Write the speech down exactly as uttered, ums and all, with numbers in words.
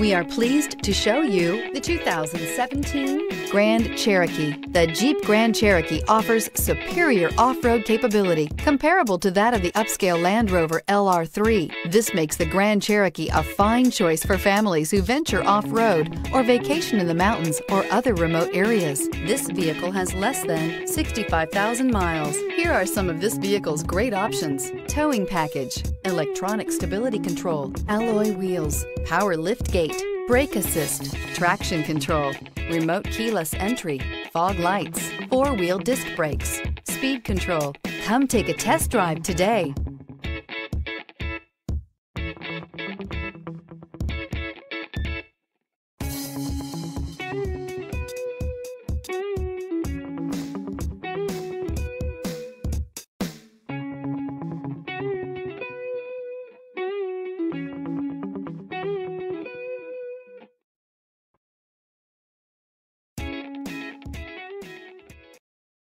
We are pleased to show you the two thousand seventeen Grand Cherokee. The Jeep Grand Cherokee offers superior off-road capability comparable to that of the upscale Land Rover L R three. This makes the Grand Cherokee a fine choice for families who venture off-road or vacation in the mountains or other remote areas. This vehicle has less than sixty-five thousand miles. Here are some of this vehicle's great options: towing package, electronic stability control, alloy wheels, power lift gate, brake assist, traction control, remote keyless entry, fog lights, four-wheel disc brakes, speed control. Come take a test drive today.